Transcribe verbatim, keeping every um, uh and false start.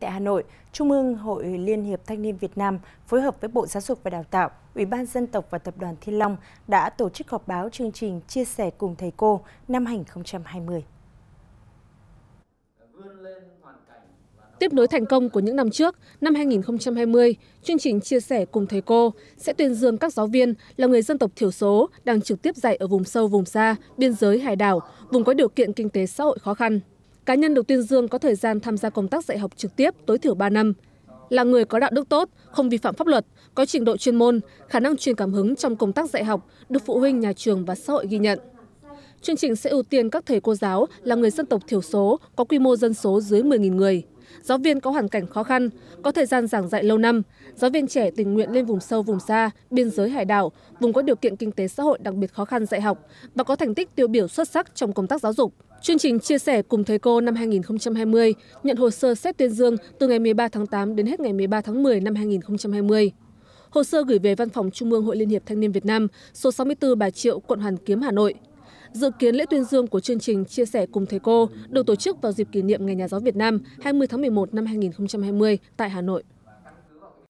Tại Hà Nội, Trung ương Hội Liên hiệp Thanh niên Việt Nam phối hợp với Bộ Giáo dục và Đào tạo, Ủy ban Dân tộc và Tập đoàn Thiên Long đã tổ chức họp báo chương trình Chia sẻ cùng Thầy Cô năm hai nghìn không trăm hai mươi. Tiếp nối thành công của những năm trước, năm hai nghìn không trăm hai mươi, chương trình Chia sẻ cùng Thầy Cô sẽ tuyên dương các giáo viên là người dân tộc thiểu số đang trực tiếp dạy ở vùng sâu vùng xa, biên giới hải đảo, vùng có điều kiện kinh tế xã hội khó khăn. Cá nhân được tuyên dương có thời gian tham gia công tác dạy học trực tiếp tối thiểu ba năm, là người có đạo đức tốt, không vi phạm pháp luật, có trình độ chuyên môn, khả năng truyền cảm hứng trong công tác dạy học, được phụ huynh, nhà trường và xã hội ghi nhận. Chương trình sẽ ưu tiên các thầy cô giáo là người dân tộc thiểu số có quy mô dân số dưới mười nghìn người, giáo viên có hoàn cảnh khó khăn, có thời gian giảng dạy lâu năm, giáo viên trẻ tình nguyện lên vùng sâu vùng xa, biên giới hải đảo, vùng có điều kiện kinh tế xã hội đặc biệt khó khăn dạy học và có thành tích tiêu biểu xuất sắc trong công tác giáo dục. Chương trình Chia sẻ cùng Thầy Cô năm hai nghìn không trăm hai mươi nhận hồ sơ xét tuyên dương từ ngày mười ba tháng tám đến hết ngày mười ba tháng mười năm hai nghìn không trăm hai mươi. Hồ sơ gửi về Văn phòng Trung ương Hội Liên hiệp Thanh niên Việt Nam, số sáu mươi tư Bà Triệu, quận Hoàn Kiếm, Hà Nội. Dự kiến lễ tuyên dương của chương trình Chia sẻ cùng Thầy Cô được tổ chức vào dịp kỷ niệm Ngày Nhà giáo Việt Nam hai mươi tháng mười một năm hai nghìn không trăm hai mươi tại Hà Nội.